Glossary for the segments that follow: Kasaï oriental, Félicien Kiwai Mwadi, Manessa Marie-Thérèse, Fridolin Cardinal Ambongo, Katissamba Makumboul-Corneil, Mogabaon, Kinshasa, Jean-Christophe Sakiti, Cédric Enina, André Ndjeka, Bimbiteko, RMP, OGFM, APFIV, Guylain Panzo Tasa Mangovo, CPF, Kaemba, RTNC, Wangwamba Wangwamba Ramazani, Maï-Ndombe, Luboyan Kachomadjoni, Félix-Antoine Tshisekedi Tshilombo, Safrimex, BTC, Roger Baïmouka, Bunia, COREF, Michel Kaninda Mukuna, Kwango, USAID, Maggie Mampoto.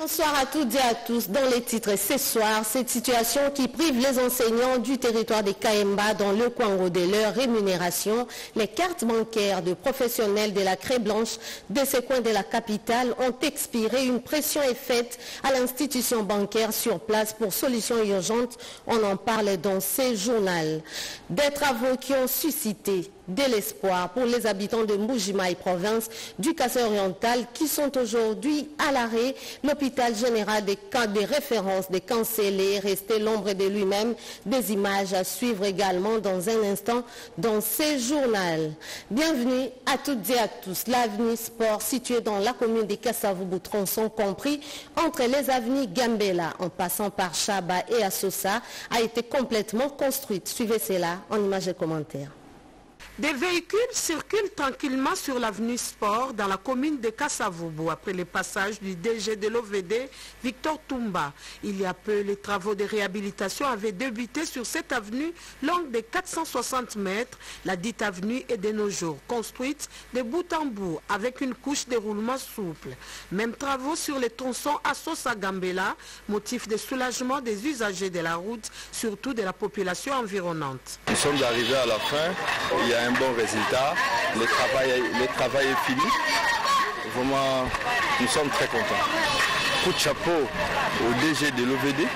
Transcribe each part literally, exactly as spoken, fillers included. Bonsoir à toutes et à tous. Dans les titres ce soir, cette situation qui prive les enseignants du territoire de Kaemba dans le Kwango de leur rémunération, les cartes bancaires de professionnels de la craie blanche de ces coins de la capitale ont expiré. Une pression est faite à l'institution bancaire sur place pour solution urgente. On en parle dans ces journaux. Des travaux qui ont suscité de l'espoir pour les habitants de Mbuji-Mayi, province du Kasaï oriental, qui sont aujourd'hui à l'arrêt. L'hôpital général des cas de référence des cancellés, resté l'ombre de lui-même. Des images à suivre également dans un instant dans ces journaux. Bienvenue à toutes et à tous. L'avenue sport située dans la commune de Kasavubu, tronçon compris entre les avenues Gambela en passant par Chaba et Assosa, a été complètement construite. Suivez cela en images et commentaires. Des véhicules circulent tranquillement sur l'avenue Sport dans la commune de Kasavubu après le passage du D G de l'O V D, Victor Tumba. Il y a peu, les travaux de réhabilitation avaient débuté sur cette avenue longue de quatre cent soixante mètres. La dite avenue est de nos jours construite de bout en bout avec une couche de roulement souple. Même travaux sur les tronçons Assosa-Gambela, motif de soulagement des usagers de la route, surtout de la population environnante. Nous sommes arrivés à la fin. Il y a un bon résultat, le travail, le travail est fini, vraiment nous sommes très contents. Coup de chapeau au D G de l'O V D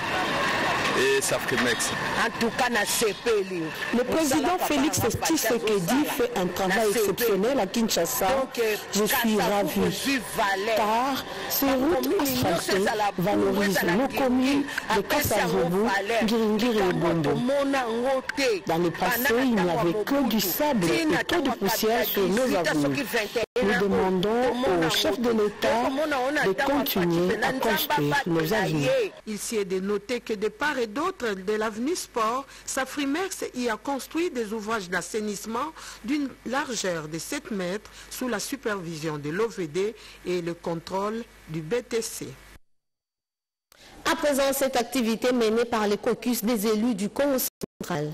et Safrimex. En tout cas, le président Félix Tshisekedi fait un travail exceptionnel à Kinshasa. Je suis ravi car ces routes asphaltées valorisent nos communes de Kasavubu, Giringiri et Bondo. Dans le passé, il n'y avait que du sable et trop de poussière sur nos avenues. Nous demandons au chef de l'État de continuer à construire nos avenues. Ici est de noter que de part et d'autres de l'avenue Sport, Safrimex y a construit des ouvrages d'assainissement d'une largeur de sept mètres sous la supervision de l'O V D et le contrôle du B T C. À présent, cette activité menée par les caucus des élus du Congo central.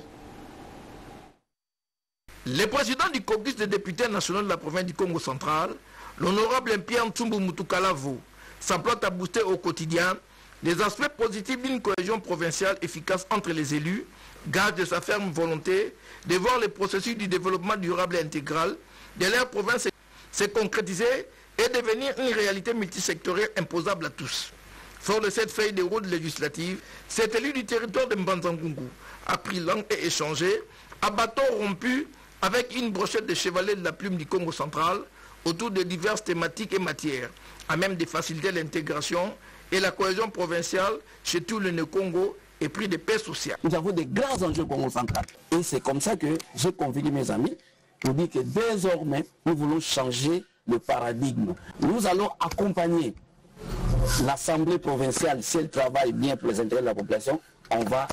Le président du caucus des députés nationaux de la province du Congo central, l'honorable Pierre Ntumba-Mutukalavo, s'emploie à booster au quotidien les aspects positifs d'une cohésion provinciale efficace entre les élus, gage de sa ferme volonté de voir le processus du développement durable et intégral de leur province se concrétiser et devenir une réalité multisectorielle imposable à tous. Fort de cette feuille de route législative, cet élu du territoire de Mbanzangungu a pris langue et échangé, à bâton rompu avec une brochette de chevaliers de la plume du Congo central autour de diverses thématiques et matières, à même de faciliter l'intégration et la cohésion provinciale chez tout le Congo est pris de paix sociale. Nous avons des grands enjeux au Congo central. Et c'est comme ça que j'ai convié mes amis pour dire que désormais, nous voulons changer le paradigme. Nous allons accompagner l'Assemblée provinciale. Si elle travaille bien pour les intérêts de la population, on va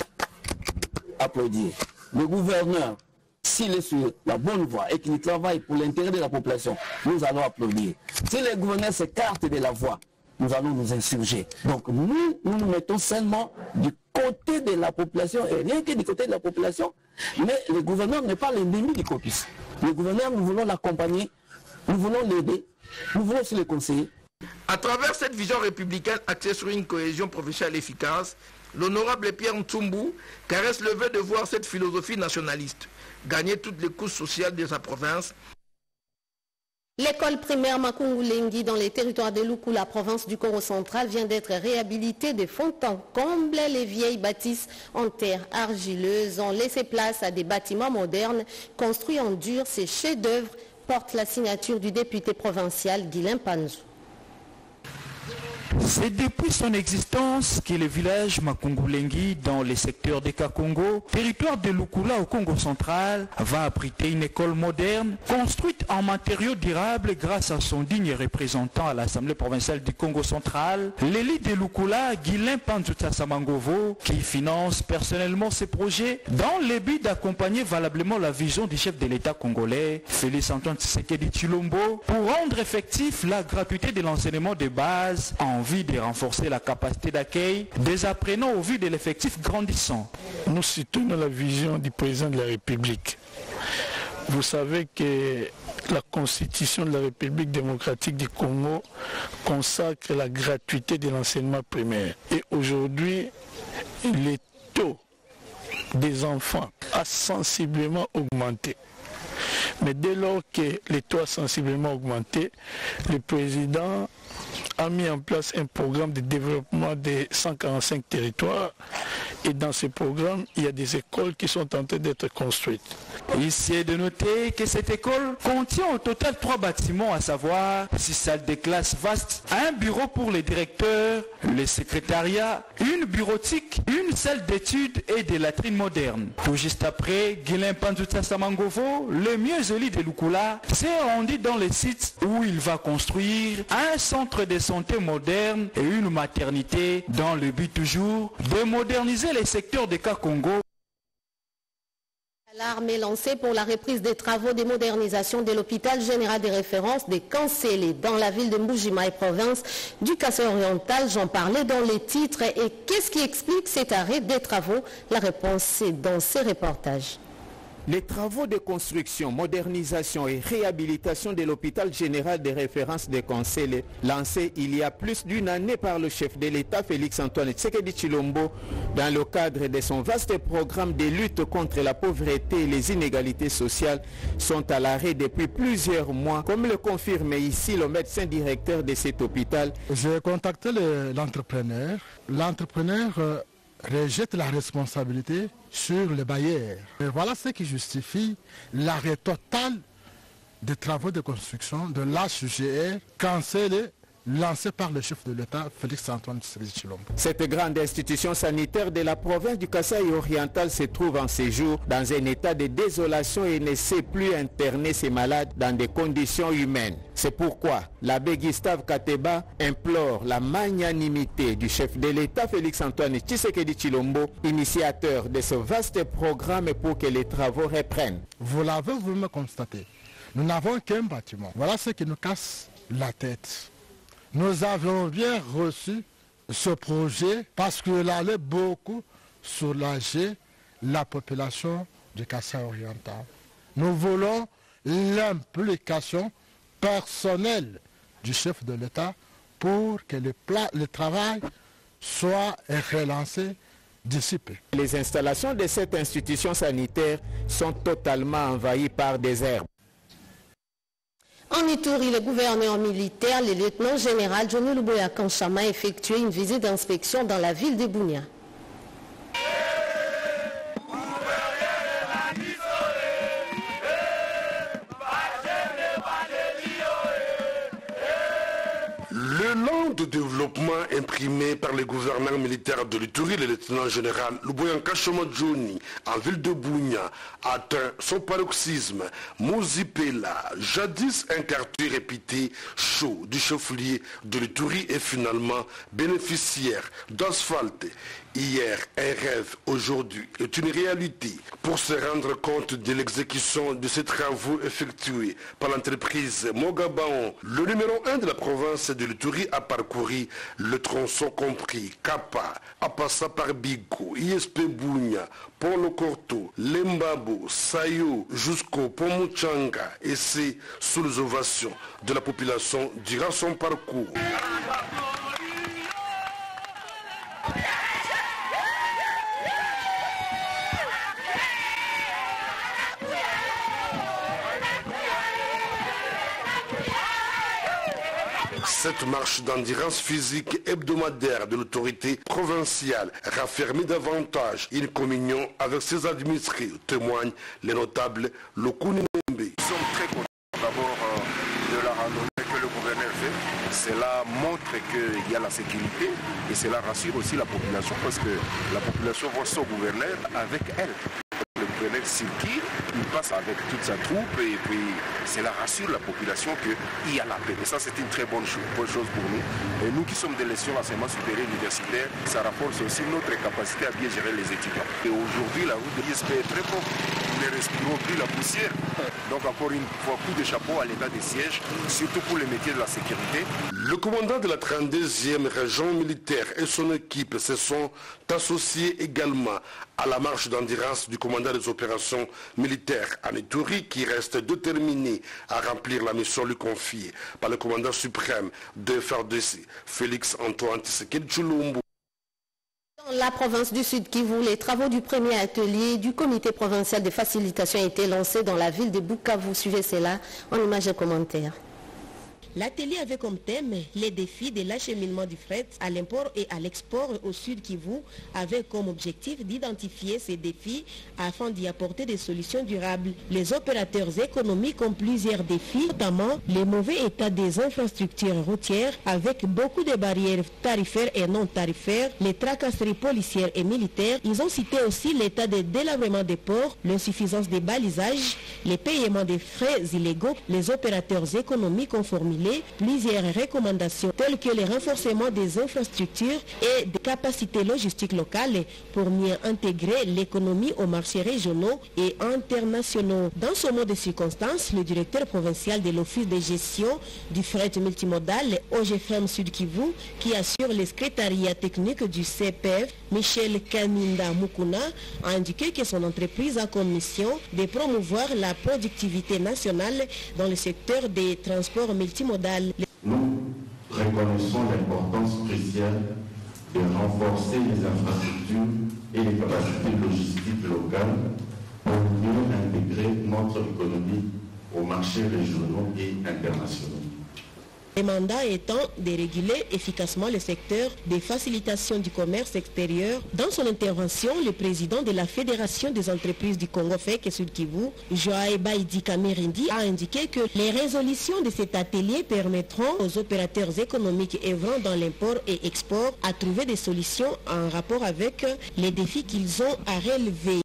applaudir. Le gouverneur, s'il est sur la bonne voie et qu'il travaille pour l'intérêt de la population, nous allons applaudir. Si le gouverneur s'écarte de la voie, nous allons nous insurger. Donc nous, nous nous mettons seulement du côté de la population, et rien que du côté de la population, mais le gouverneur n'est pas l'ennemi du caucus. Le gouverneur, nous voulons l'accompagner, nous voulons l'aider, nous voulons aussi le conseiller. À travers cette vision républicaine axée sur une cohésion professionnelle efficace, l'honorable Pierre Ntumbu caresse le vœu de voir cette philosophie nationaliste gagner toutes les couches sociales de sa province. L'école primaire Makungulengui dans les territoires de Luku, la province du Congo central, vient d'être réhabilitée de fond en comble. Les vieilles bâtisses en terre argileuse ont laissé place à des bâtiments modernes construits en dur. Ces chefs-d'œuvre portent la signature du député provincial Guylain Panzo. C'est depuis son existence que le village Makungulengui, dans le secteur de Kakongo, territoire de Lukula au Congo central, va abriter une école moderne construite en matériaux durables grâce à son digne représentant à l'Assemblée provinciale du Congo central, l'élu de Lukula, Guylain Panzo Tasa Mangovo, qui finance personnellement ses projets dans le but d'accompagner valablement la vision du chef de l'État congolais, Félix-Antoine Tshisekedi Tshilombo, pour rendre effectif la gratuité de l'enseignement de base en envie de renforcer la capacité d'accueil des apprenants au vu de l'effectif grandissant. Nous soutenons la vision du président de la République. Vous savez que la Constitution de la République démocratique du Congo consacre la gratuité de l'enseignement primaire. Et aujourd'hui, les taux des enfants a sensiblement augmenté. Mais dès lors que les taux ont sensiblement augmenté, le président a mis en place un programme de développement des cent quarante-cinq territoires. Et dans ce programme, il y a des écoles qui sont en train d'être construites. Ici est de noter que cette école contient au total trois bâtiments, à savoir six salles de classe vastes, un bureau pour les directeurs, le secrétariat, une bureautique, une salle d'études et des latrines modernes. Tout juste après, Guylain Panzo Tasa Mangovo, le mieux joli de Lukula, s'est rendu dans les sites où il va construire un centre de santé moderne et une maternité dans le but toujours de moderniser les secteurs des Kakongo. L'alarme est lancée pour la reprise des travaux de modernisation de l'hôpital général de référence des Kansélé dans la ville de Mbuji-Mayi, province du Kasaï oriental. J'en parlais dans les titres. Et qu'est-ce qui explique cet arrêt des travaux? La réponse c'est dans ces reportages. Les travaux de construction, modernisation et réhabilitation de l'hôpital général de référence de Kansélé, lancé il y a plus d'une année par le chef de l'État Félix-Antoine Tshisekedi Tshilombo, dans le cadre de son vaste programme de lutte contre la pauvreté et les inégalités sociales, sont à l'arrêt depuis plusieurs mois, comme le confirme ici le médecin directeur de cet hôpital. J'ai contacté l'entrepreneur. L'entrepreneur rejette la responsabilité sur le bailleur. Et voilà ce qui justifie l'arrêt total des travaux de construction de l'H G R cancellé, lancé par le chef de l'État, Félix-Antoine Tshisekedi Tshilombo. Cette grande institution sanitaire de la province du Kasaï oriental se trouve en séjour dans un état de désolation et ne sait plus interner ses malades dans des conditions humaines. C'est pourquoi l'abbé Gustave Kateba implore la magnanimité du chef de l'État Félix-Antoine Tshisekedi Tshilombo, initiateur de ce vaste programme, pour que les travaux reprennent. Vous l'avez vous-même constaté, nous n'avons qu'un bâtiment. Voilà ce qui nous casse la tête. Nous avons bien reçu ce projet parce qu'il allait beaucoup soulager la population du Kasaï oriental. Nous voulons l'implication personnelle du chef de l'État pour que le, pla le travail soit relancé. Les installations de cette institution sanitaire sont totalement envahies par des herbes. En Ituri, le gouverneur militaire, le lieutenant général Johnny Luboya N'Kashama, a effectué une visite d'inspection dans la ville de Bunia. Le nom de développement imprimé par le gouverneur militaire de l'Ituri, le lieutenant général Luboyan Kachomadjoni, en ville de Bunia, atteint son paroxysme. Mouzipela, jadis un quartier réputé chaud du chef-lieu de l'Ituri, est finalement bénéficiaire d'asphalte. Hier, un rêve, aujourd'hui est une réalité. Pour se rendre compte de l'exécution de ces travaux effectués par l'entreprise Mogabaon, le numéro un de la province de l'Ituri a parcouru le tronçon compris Kapa, a passé par Bigo, I S P Bunia, Polo-Korto, Lembabo, Sayo, jusqu'au Pomuchanga, et c'est sous les ovations de la population durant son parcours. Cette marche d'endurance physique hebdomadaire de l'autorité provinciale raffermit davantage une communion avec ses administrés, témoignent les notables Lokuni Nembe. Nous sommes très contents d'abord euh, de la randonnée que le gouverneur fait. Cela montre qu'il y a la sécurité et cela rassure aussi la population, parce que la population voit son gouverneur avec elle. Le gouverneur Silky, il passe avec toute sa troupe et puis cela rassure la population qu'il y a la paix. Et ça, c'est une très bonne chose, bonne chose pour nous. Et nous qui sommes de l'enseignement supérieur universitaire, ça renforce aussi notre capacité à bien gérer les étudiants. Et aujourd'hui, la route de l'I S P est très propre. Nous ne respirons plus la poussière. Donc encore une fois, coup de chapeau à l'état des sièges, surtout pour les métiers de la sécurité. Le commandant de la trente-deuxième région militaire et son équipe se sont associés également à la marche d'endurance du commandant des opérations militaires en Ituri qui reste déterminé à remplir la mission lui confiée par le commandant suprême de F A R D C, Félix-Antoine Tshisekedi Tshilombo. Dans la province du Sud-Kivu, les travaux du premier atelier du comité provincial de facilitation ont été lancés dans la ville de Bukavu. Suivez cela en images et commentaires. L'atelier avait comme thème les défis de l'acheminement du fret à l'import et à l'export au Sud-Kivu, avec comme objectif d'identifier ces défis afin d'y apporter des solutions durables. Les opérateurs économiques ont plusieurs défis, notamment le mauvais état des infrastructures routières avec beaucoup de barrières tarifaires et non tarifaires, les tracasseries policières et militaires. Ils ont cité aussi l'état de délabrement des ports, l'insuffisance des balisages, les paiements des frais illégaux. Les opérateurs économiques ont formulé plusieurs recommandations telles que le renforcement des infrastructures et des capacités logistiques locales pour mieux intégrer l'économie aux marchés régionaux et internationaux. Dans ce mode de circonstances, le directeur provincial de l'Office de gestion du fret multimodal O G F M Sud-Kivu, qui assure le secrétariat technique du C P F, Michel Kaninda Mukuna, a indiqué que son entreprise a comme mission de promouvoir la productivité nationale dans le secteur des transports multimodaux. Nous reconnaissons l'importance cruciale de renforcer les infrastructures et les capacités logistiques locales pour mieux intégrer notre économie aux marchés régionaux et internationaux. Le mandat étant de réguler efficacement le secteur des facilitations du commerce extérieur. Dans son intervention, le président de la Fédération des entreprises du Congo F E C et Sud-Kivu, Joaibay Dikamerindi, a indiqué que les résolutions de cet atelier permettront aux opérateurs économiques œuvrant dans l'import et export à trouver des solutions en rapport avec les défis qu'ils ont à relever.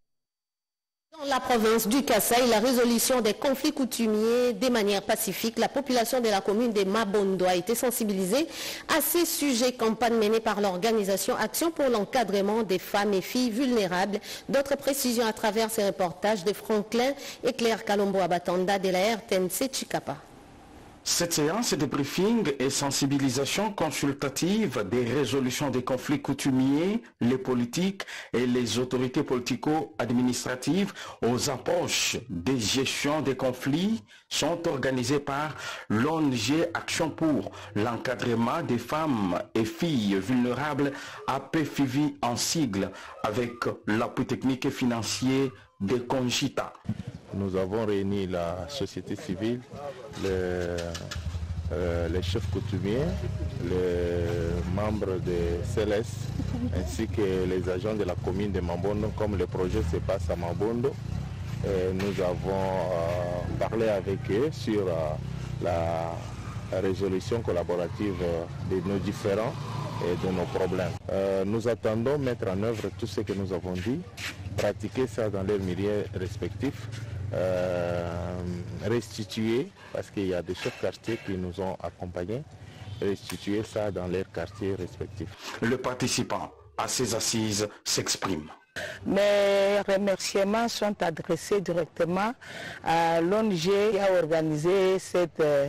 Dans la province du Kasaï, la résolution des conflits coutumiers de manière pacifique, la population de la commune de Mabondo a été sensibilisée à ces sujets. Campagne menée par l'organisation Action pour l'encadrement des femmes et filles vulnérables. D'autres précisions à travers ces reportages de Franklin et Claire Kalombo Abatanda de la R T N C Chikapa. Cette séance de briefing et sensibilisation consultative des résolutions des conflits coutumiers, les politiques et les autorités politico-administratives aux approches des gestions des conflits sont organisées par l'O N G Action pour l'encadrement des femmes et filles vulnérables, A P F I V en sigle, avec l'appui technique et financier de Conchita. Nous avons réuni la société civile, le, euh, les chefs coutumiers, les membres de C L S, ainsi que les agents de la commune de Mabondo, comme le projet se passe à Mabondo. Et nous avons euh, parlé avec eux sur euh, la résolution collaborative de nos différends et de nos problèmes. Euh, nous attendons mettre en œuvre tout ce que nous avons dit, pratiquer ça dans leurs milieux respectifs. Euh, restituer, parce qu'il y a des chefs quartiers qui nous ont accompagnés, restituer ça dans leurs quartiers respectifs. Le participant à ces assises s'exprime. Mes remerciements sont adressés directement à l'O N G qui a organisé cet euh,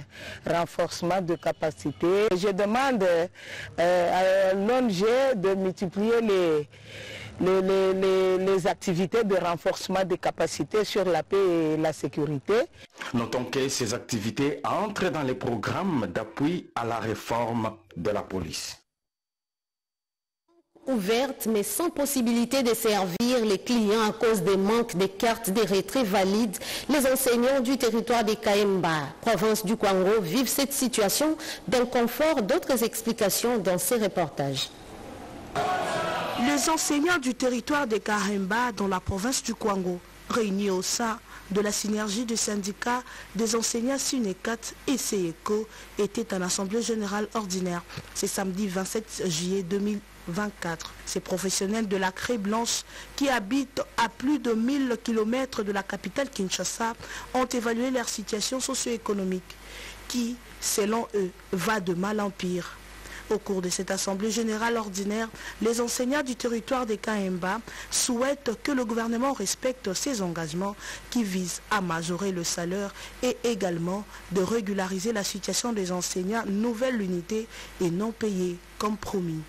renforcement de capacité. Je demande euh, à l'O N G de multiplier les Les, les, les, les activités de renforcement des capacités sur la paix et la sécurité. Notons que ces activités entrent dans les programmes d'appui à la réforme de la police. Ouverte mais sans possibilité de servir les clients à cause des manques de cartes de retrait valides, les enseignants du territoire de Kaemba, province du Kwango, vivent cette situation d'inconfort. D'autres explications dans ces reportages. Les enseignants du territoire de Kaemba dans la province du Kwango, réunis au sein de la synergie du syndicat des enseignants SUNECAT et C E C O, étaient en assemblée générale ordinaire ce samedi vingt-sept juillet deux mille vingt-quatre. Ces professionnels de la craie blanche qui habitent à plus de mille kilomètres de la capitale Kinshasa ont évalué leur situation socio-économique qui, selon eux, va de mal en pire. Au cours de cette assemblée générale ordinaire, les enseignants du territoire de Kaemba souhaitent que le gouvernement respecte ses engagements qui visent à majorer le salaire et également de régulariser la situation des enseignants nouvelle unité et non payés comme promis.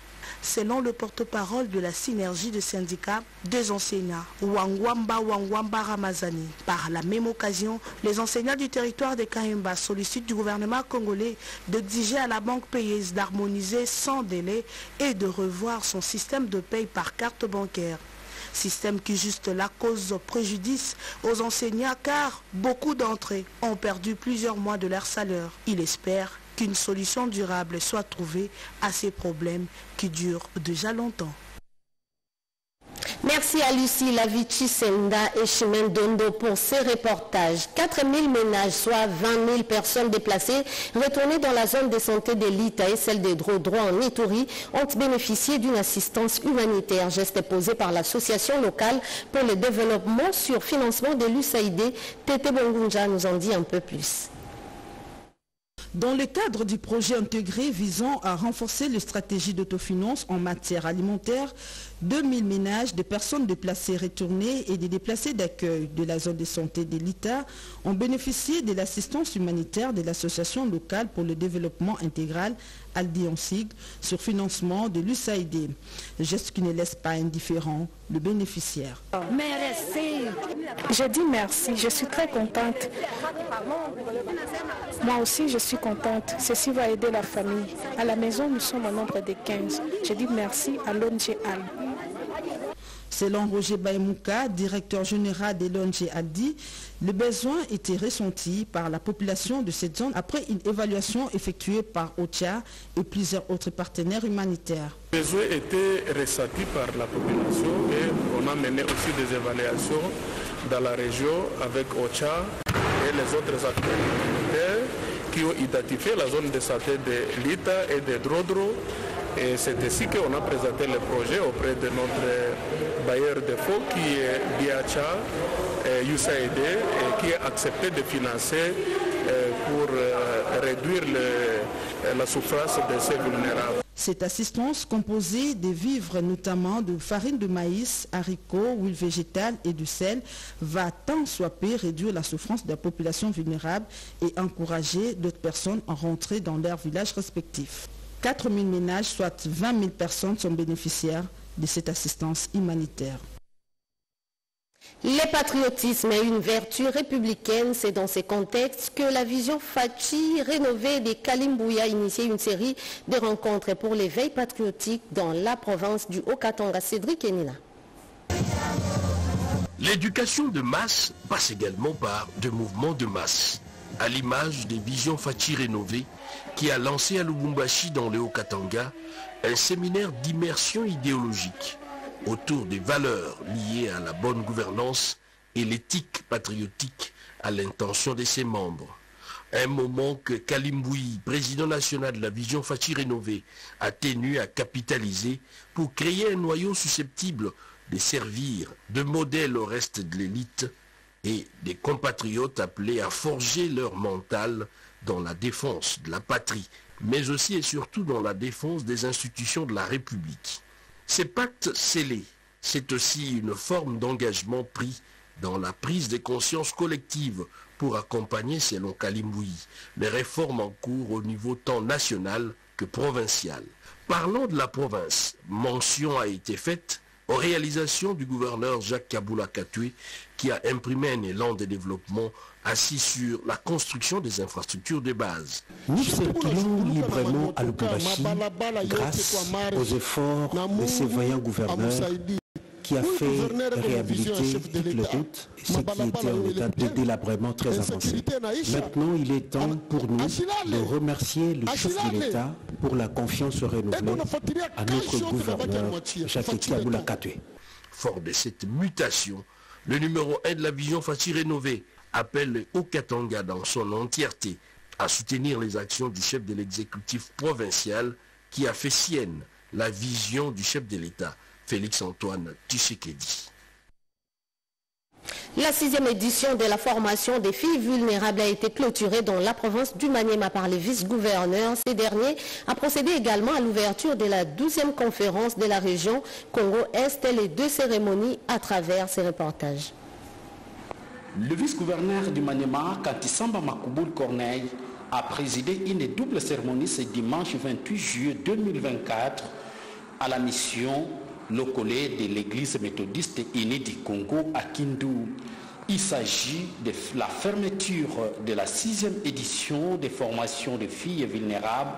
Selon le porte-parole de la synergie de syndicats des enseignants, Wangwamba Wangwamba Ramazani. Par la même occasion, les enseignants du territoire de Kaemba sollicitent du gouvernement congolais d'exiger à la banque payeuse d'harmoniser sans délai et de revoir son système de paye par carte bancaire. Système qui juste là cause préjudice aux enseignants car beaucoup d'entre eux ont perdu plusieurs mois de leur salaire. Il espère qu'une solution durable soit trouvée à ces problèmes qui durent déjà longtemps. Merci à Lucie Lavici Senda et Chimène Dondo pour ces reportages. quatre mille ménages, soit vingt mille personnes déplacées, retournées dans la zone de santé de l'I T A et celle des droits en Ituri, ont bénéficié d'une assistance humanitaire. Geste posé par l'association locale pour le développement sur financement de l'U S A I D. Tété Bongunja nous en dit un peu plus. Dans le cadre du projet intégré visant à renforcer les stratégies d'autofinance en matière alimentaire, deux mille ménages de personnes déplacées retournées et des déplacés d'accueil de la zone de santé de l'I T A ont bénéficié de l'assistance humanitaire de l'association locale pour le développement intégral Aldi en sigle sur financement de l'U S A I D. Geste qui ne laisse pas indifférent le bénéficiaire. Merci. Je dis merci, je suis très contente. Moi aussi je suis contente. Ceci va aider la famille. À la maison nous sommes au nombre de quinze. Je dis merci à l'O N G A L. Selon Roger Baïmouka, directeur général de l'O N G Aldi, le besoin était ressenti par la population de cette zone après une évaluation effectuée par O C H A et plusieurs autres partenaires humanitaires. Le besoin était ressenti par la population et on a mené aussi des évaluations dans la région avec O C H A et les autres acteurs humanitaires qui ont identifié la zone de santé de l'I T A et de Drodro. Et c'est ainsi qu'on a présenté le projet auprès de notre bailleur de fonds qui est B H A, U S A I D, et qui a accepté de financer pour réduire le, la souffrance de ces vulnérables. Cette assistance composée de vivres, notamment de farine de maïs, haricots, huile végétale et du sel, va tant soit peu réduire la souffrance de la population vulnérable et encourager d'autres personnes à rentrer dans leurs villages respectifs. quatre mille ménages, soit vingt mille personnes, sont bénéficiaires de cette assistance humanitaire. Le patriotisme est une vertu républicaine, c'est dans ce contexte que la vision Fatshi rénovée des Kalimbuya a initié une série de rencontres pour l'éveil patriotique dans la province du Haut-Katanga. Cédric Enina. L'éducation de masse passe également par des mouvements de masse, à l'image des visions Fatshi rénovées, qui a lancé à Lubumbashi dans le Haut-Katanga un séminaire d'immersion idéologique autour des valeurs liées à la bonne gouvernance et l'éthique patriotique à l'intention de ses membres. Un moment que Kalimbuyi, président national de la vision Fatshi rénovée, a tenu à capitaliser pour créer un noyau susceptible de servir de modèle au reste de l'élite et des compatriotes appelés à forger leur mental dans la défense de la patrie, mais aussi et surtout dans la défense des institutions de la République. Ces pactes scellés, c'est aussi une forme d'engagement pris dans la prise de conscience collective pour accompagner, selon Kalimbuyi, les réformes en cours au niveau tant national que provincial. Parlant de la province, mention a été faite aux réalisations du gouverneur Jacques Kyabula Katwe, qui a imprimé un élan de développement assis sur la construction des infrastructures de base. Nous circulons librement à Lubumbashi grâce aux efforts de ces vaillants gouverneurs qui a fait réhabiliter toutes les routes, ce qui était en état de délabrement très avancé. Maintenant, il est temps pour nous de remercier le chef de l'État pour la confiance renouvelée à notre gouverneur Jacques Gaboua Katwe. Fort de cette mutation, le numéro un de la vision Fatshi rénovée appelle le Haut-Katanga dans son entièreté à soutenir les actions du chef de l'exécutif provincial qui a fait sienne la vision du chef de l'État, Félix-Antoine Tshisekedi. La sixième édition de la formation des filles vulnérables a été clôturée dans la province du Maniema par les vice-gouverneurs. Ces derniers a procédé également à l'ouverture de la douzième conférence de la région Congo-Est et les deux cérémonies à travers ces reportages. Le vice-gouverneur du Maniema, Katissamba Makumboul-Corneil, a présidé une double cérémonie ce dimanche vingt-huit juillet deux mille vingt-quatre à la mission locale de l'église méthodiste unie du Congo à Kindu. Il s'agit de la fermeture de la sixième édition des formations de filles vulnérables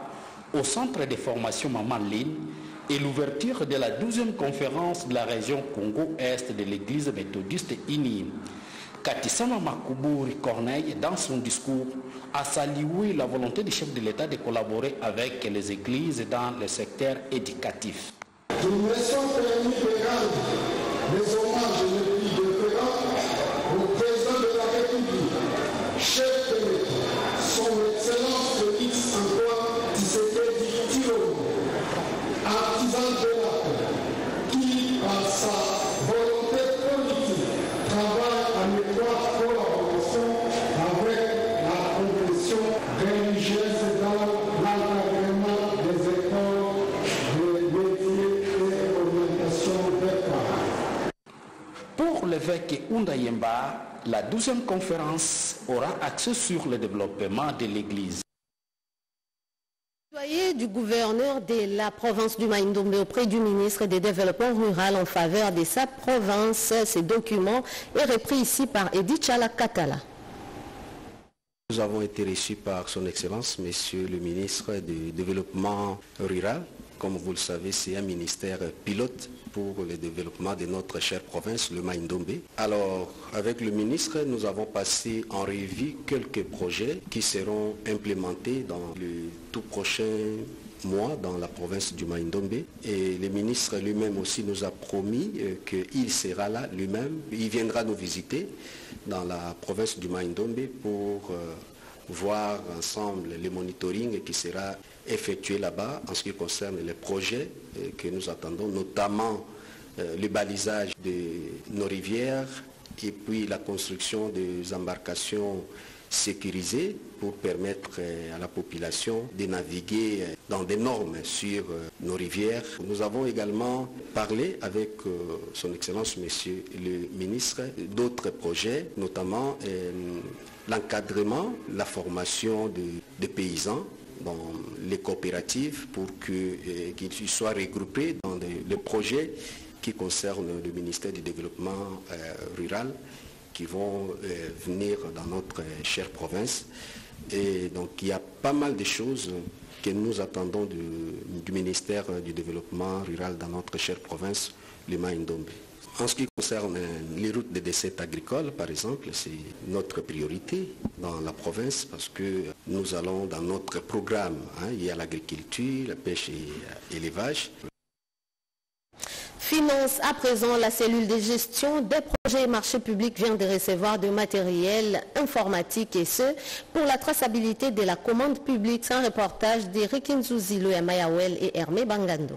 au centre de formation Maman Ligne et l'ouverture de la douzième conférence de la région Congo-Est de l'église méthodiste unie. Katissamba Makumboul-Corneil, dans son discours, a salué la volonté du chef de l'État de collaborer avec les églises dans le secteur éducatif. Nous laissons permis de rendre des hommages les plus déférents au président de la République, chef de l'État, son excellence Félix-Antoine Tshisekedi Tshilombo, artisan de la paix, qui, par sa volonté politique, travaille en étroite collaboration avec la confession religieuse dans l'encadrement des écoles. Pour l'évêque Oundayemba, la douzième conférence aura accès sur le développement de l'Église. Du gouverneur de la province du Maï-Ndombe auprès du ministre des Développements Rural en faveur de sa province. Ces documents est repris ici par Edith Chala Katala. Nous avons été reçus par son excellence, monsieur le ministre du Développement Rural. Comme vous le savez, c'est un ministère pilote pour le développement de notre chère province, le Maï-Ndombe. Alors, avec le ministre, nous avons passé en revue quelques projets qui seront implémentés dans le tout prochain mois dans la province du Maï-Ndombe. Et le ministre lui-même aussi nous a promis qu'il sera là lui-même. Il viendra nous visiter dans la province du Maï-Ndombe pour voir ensemble le monitoring qui sera effectué là-bas en ce qui concerne les projets que nous attendons, notamment le balisage de nos rivières et puis la construction des embarcations sécurisées pour permettre à la population de naviguer dans des normes sur nos rivières. Nous avons également parlé avec son Excellence, monsieur le ministre, d'autres projets, notamment l'encadrement, la formation de, de paysans dans les coopératives pour qu'ils qu'ils soient regroupés dans des, les projets qui concernent le ministère du Développement euh, Rural qui vont euh, venir dans notre chère province. Et donc il y a pas mal de choses que nous attendons du, du ministère du Développement Rural dans notre chère province, le Maï-Ndombe. En ce qui concerne les routes de déchets agricoles, par exemple, c'est notre priorité dans la province parce que nous allons dans notre programme, hein, il y a l'agriculture, la pêche et, et l'élevage. Finance à présent, la cellule de gestion des projets et marchés publics vient de recevoir du matériel informatique et ce, pour la traçabilité de la commande publique. C'est un reportage d'Eric Nzouzilo, Mayawel et Hermé Bangando.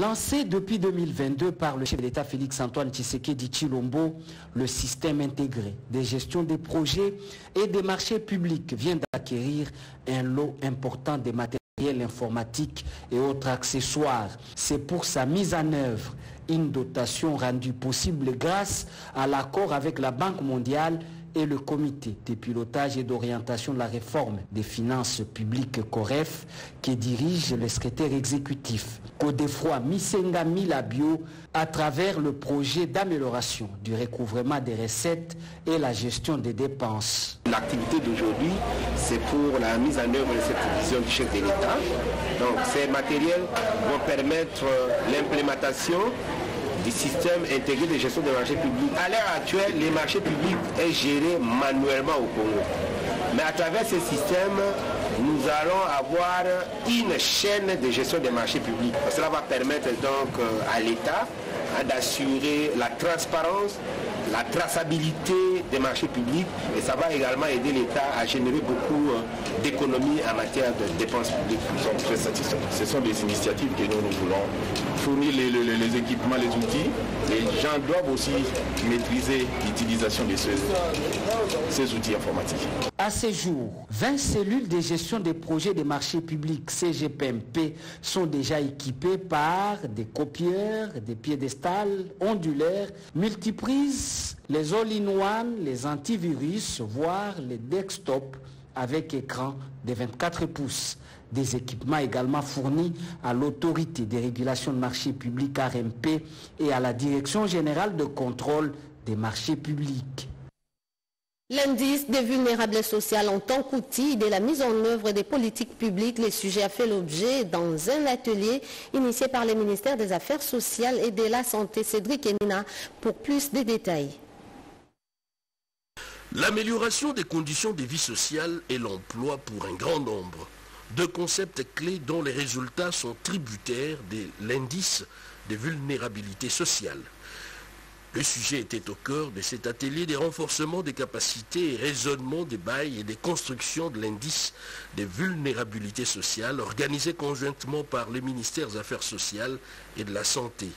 Lancé depuis deux mille vingt-deux par le chef de l'État Félix-Antoine Tshisekedi Tshilombo, le système intégré de gestion des projets et des marchés publics vient d'acquérir un lot important de matériel informatique et autres accessoires. C'est pour sa mise en œuvre, une dotation rendue possible grâce à l'accord avec la Banque mondiale et le comité de pilotage et d'orientation de la réforme des finances publiques COREF qui dirige le secrétaire exécutif Codefroy Misenga Milabio à travers le projet d'amélioration du recouvrement des recettes et la gestion des dépenses. L'activité d'aujourd'hui, c'est pour la mise en œuvre de cette vision du chef de l'État. Donc ces matériels vont permettre l'implémentation du système intégré de gestion des marchés publics. À l'heure actuelle, les marchés publics est géré manuellement au Congo. Mais à travers ce système, nous allons avoir une chaîne de gestion des marchés publics. Cela va permettre donc à l'État d'assurer la transparence la traçabilité des marchés publics et ça va également aider l'État à générer beaucoup d'économies en matière de dépenses publiques. Nous sommes très satisfaits. Ce sont des initiatives que nous, nous voulons fournir les, les, les équipements, les outils. Les gens doivent aussi maîtriser l'utilisation de ces, ces outils informatiques. À ce jour, vingt cellules de gestion des projets des marchés publics C G P M P sont déjà équipées par des copieurs, des piédestals, ondulaires, multiprises, les all-in-one, les antivirus, voire les desktops avec écran de vingt-quatre pouces. Des équipements également fournis à l'autorité des régulations de marchés publics A R M P et à la Direction générale de contrôle des marchés publics. L'indice des vulnérables sociales en tant qu'outil de la mise en œuvre des politiques publiques, le sujet a fait l'objet dans un atelier initié par le ministère des Affaires sociales et de la Santé. Cédric Enina pour plus de détails. L'amélioration des conditions de vie sociale et l'emploi pour un grand nombre. Deux concepts clés dont les résultats sont tributaires de l'indice de vulnérabilité sociale. Le sujet était au cœur de cet atelier des renforcements des capacités et raisonnement des bails et des constructions de l'indice des vulnérabilités sociales organisé conjointement par le ministère des Affaires sociales et de la Santé.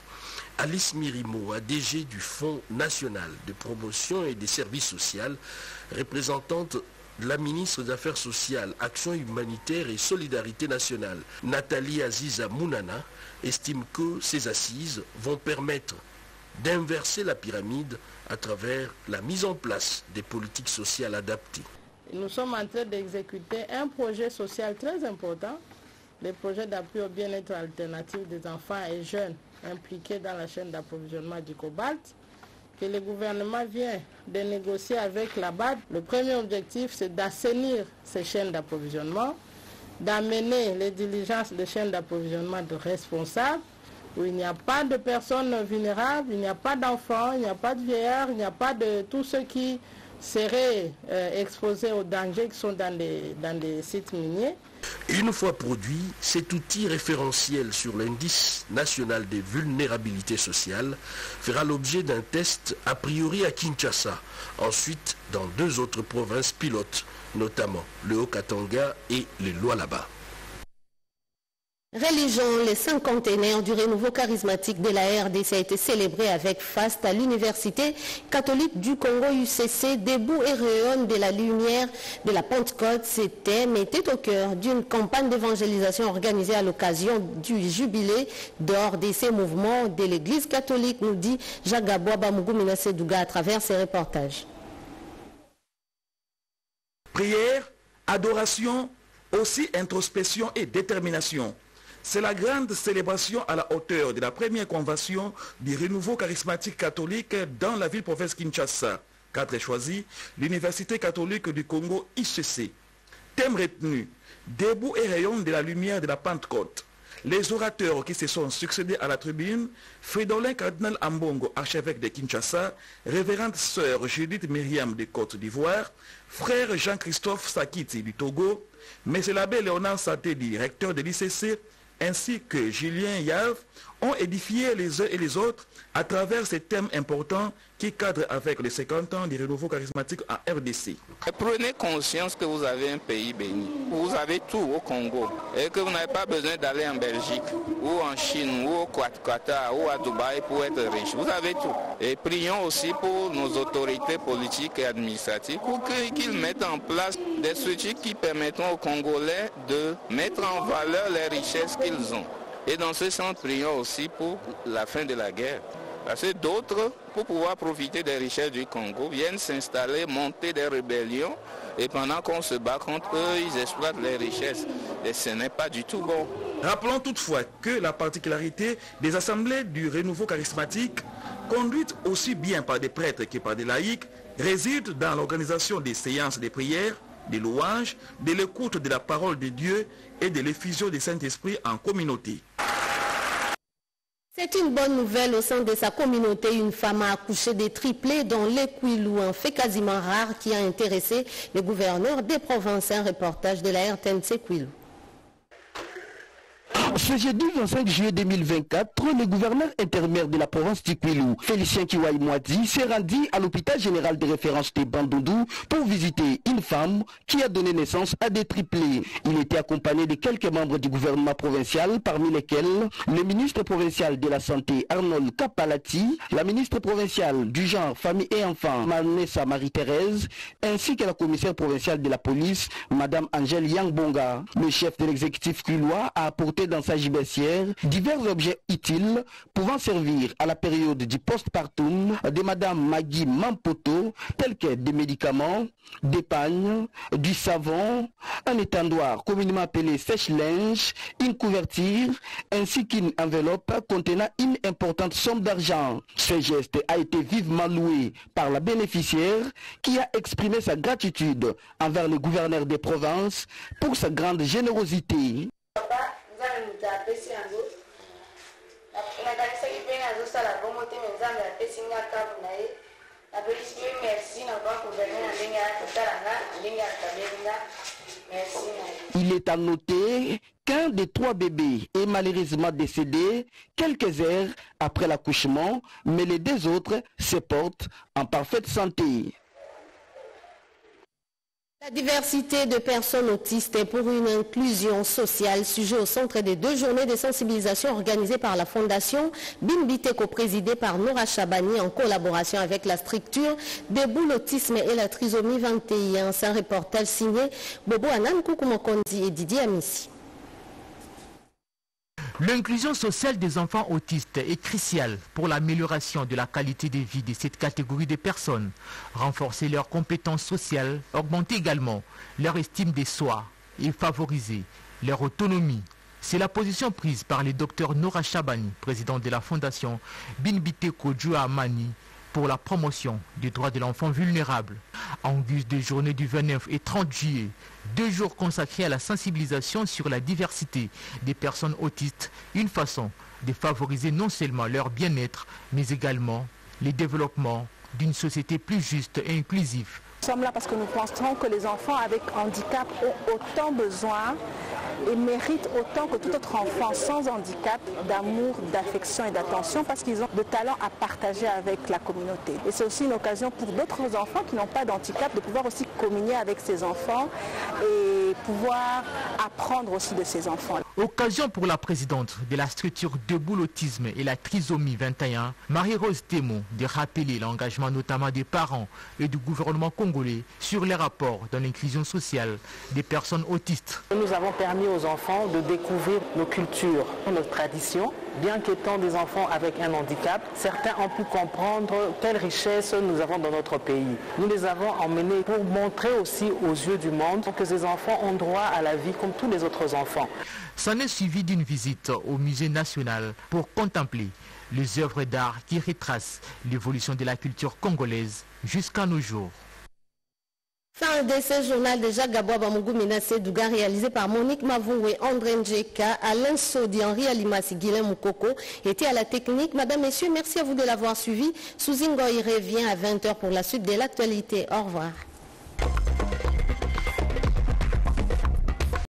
Alice Mirimo, A D G du Fonds national de promotion et des services sociaux, représentante de la ministre des Affaires sociales, Action humanitaire et Solidarité nationale, Nathalie Aziza Mounana, estime que ces assises vont permettre d'inverser la pyramide à travers la mise en place des politiques sociales adaptées. Nous sommes en train d'exécuter un projet social très important, le projet d'appui au bien-être alternatif des enfants et jeunes impliqués dans la chaîne d'approvisionnement du cobalt, que le gouvernement vient de négocier avec la B A D. Le premier objectif, c'est d'assainir ces chaînes d'approvisionnement, d'amener les diligences de chaînes d'approvisionnement de responsables, où il n'y a pas de personnes vulnérables, il n'y a pas d'enfants, il n'y a pas de vieillards, il n'y a pas de tous ceux qui seraient euh, exposés aux dangers qui sont dans les, dans les sites miniers. Une fois produit, cet outil référentiel sur l'indice national des vulnérabilités sociales fera l'objet d'un test a priori à Kinshasa, ensuite dans deux autres provinces pilotes, notamment le Haut-Katanga et les Lualaba. Religion, les cinquantenaire du renouveau charismatique de la R D C a été célébré avec faste à l'université catholique du Congo U C C, debout et rayonne de la lumière de la Pentecôte. Cet thème était au cœur d'une campagne d'évangélisation organisée à l'occasion du jubilé d'or de ces mouvements de l'Église catholique, nous dit Jacques Gaboua Bamugumina Sedouga à travers ses reportages. Prière, adoration, aussi introspection et détermination. C'est la grande célébration à la hauteur de la première convention du renouveau charismatique catholique dans la ville-province Kinshasa. Quatre choisis, l'Université catholique du Congo I C C. Thème retenu, debout et rayon de la lumière de la Pentecôte. Les orateurs qui se sont succédés à la tribune, Fridolin Cardinal Ambongo, archevêque de Kinshasa, révérende sœur Judith Myriam de Côte d'Ivoire, frère Jean-Christophe Sakiti du Togo, mais l'abbé Léonard Saté, directeur de l'I C C, ainsi que Julien Yave, ont édifié les uns et les autres à travers ces thèmes importants qui cadrent avec les cinquante ans du renouveau charismatique en R D C. Prenez conscience que vous avez un pays béni. Vous avez tout au Congo et que vous n'avez pas besoin d'aller en Belgique ou en Chine ou au Qatar ou à Dubaï pour être riche. Vous avez tout. Et prions aussi pour nos autorités politiques et administratives pour qu'ils mettent en place des structures qui permettront aux Congolais de mettre en valeur les richesses qu'ils ont. Et dans ce sens, prions aussi pour la fin de la guerre. Parce que d'autres, pour pouvoir profiter des richesses du Congo, viennent s'installer, monter des rébellions. Et pendant qu'on se bat contre eux, ils exploitent les richesses. Et ce n'est pas du tout bon. Rappelons toutefois que la particularité des assemblées du renouveau charismatique, conduites aussi bien par des prêtres que par des laïcs, réside dans l'organisation des séances de prières, des louanges, de l'écoute de la parole de Dieu et de l'effusion du Saint-Esprit en communauté. C'est une bonne nouvelle au sein de sa communauté. Une femme a accouché des triplés dans l'Equilou, un fait quasiment rare qui a intéressé le gouverneur des provinces. Un reportage de la R T N C Quilou. Ce jeudi vingt-cinq juillet deux mille vingt-quatre, le gouverneur intérimaire de la province du Kwilu, Félicien Kiwai Mwadi, s'est rendu à l'hôpital général de référence de Bandundu pour visiter une femme qui a donné naissance à des triplés. Il était accompagné de quelques membres du gouvernement provincial, parmi lesquels le ministre provincial de la Santé, Arnold Kapalati, la ministre provinciale du Genre, Famille et Enfants, Manessa Marie-Thérèse, ainsi que la commissaire provinciale de la police, Madame Angèle Yangbonga. Le chef de l'exécutif quilois a apporté dans sa gibecière divers objets utiles pouvant servir à la période du post-partum de Madame Maggie Mampoto, tels que des médicaments, des pagnes, du savon, un étendoir communément appelé sèche-linge, une couverture ainsi qu'une enveloppe contenant une importante somme d'argent. Ce geste a été vivement loué par la bénéficiaire qui a exprimé sa gratitude envers le gouverneur des provinces pour sa grande générosité. Il est à noter qu'un des trois bébés est malheureusement décédé quelques heures après l'accouchement, mais les deux autres se portent en parfaite santé. La diversité de personnes autistes et pour une inclusion sociale, sujet au centre des deux journées de sensibilisation organisées par la Fondation Bimbiteko, présidée par Nora Chabani en collaboration avec la structure Debout l'autisme et la trisomie vingt et un. C'est un reportage signé Bobo Anan Koukoumokondzi et Didier Amissi. L'inclusion sociale des enfants autistes est cruciale pour l'amélioration de la qualité de vie de cette catégorie de personnes. Renforcer leurs compétences sociales, augmenter également leur estime de soi et favoriser leur autonomie. C'est la position prise par le docteur Nora Chabani, président de la fondation Bimbiteko Djouamani, pour la promotion des droits de l'enfant vulnérable. En guise des journées du vingt-neuf et trente juillet, deux jours consacrés à la sensibilisation sur la diversité des personnes autistes, une façon de favoriser non seulement leur bien-être, mais également le développement d'une société plus juste et inclusive. Nous sommes là parce que nous pensons que les enfants avec handicap ont autant besoin et méritent autant que tout autre enfant sans handicap d'amour, d'affection et d'attention parce qu'ils ont de talents à partager avec la communauté. Et c'est aussi une occasion pour d'autres enfants qui n'ont pas d'handicap de pouvoir aussi communier avec ces enfants et pouvoir apprendre aussi de ces enfants. Occasion pour la présidente de la structure Debout l'autisme et la trisomie vingt et un, Marie-Rose Témon, de rappeler l'engagement notamment des parents et du gouvernement congolais sur les rapports dans l'inclusion sociale des personnes autistes. Nous avons permis aux enfants de découvrir nos cultures, nos traditions. Bien qu'étant des enfants avec un handicap, certains ont pu comprendre quelle richesse nous avons dans notre pays. Nous les avons emmenés pour montrer aussi aux yeux du monde que ces enfants ont droit à la vie comme tous les autres enfants. S'en est suivi d'une visite au musée national pour contempler les œuvres d'art qui retracent l'évolution de la culture congolaise jusqu'à nos jours. Fin de ce journal de Jacques Gaboua Bamugumina Sedouga, réalisé par Monique Mavoué, André Ndjeka, Alain Sodi, Henri Alimassi, Guylain Moukoko, était à la technique. Madame, Messieurs, merci à vous de l'avoir suivi. Souzingoy revient à vingt heures pour la suite de l'actualité. Au revoir.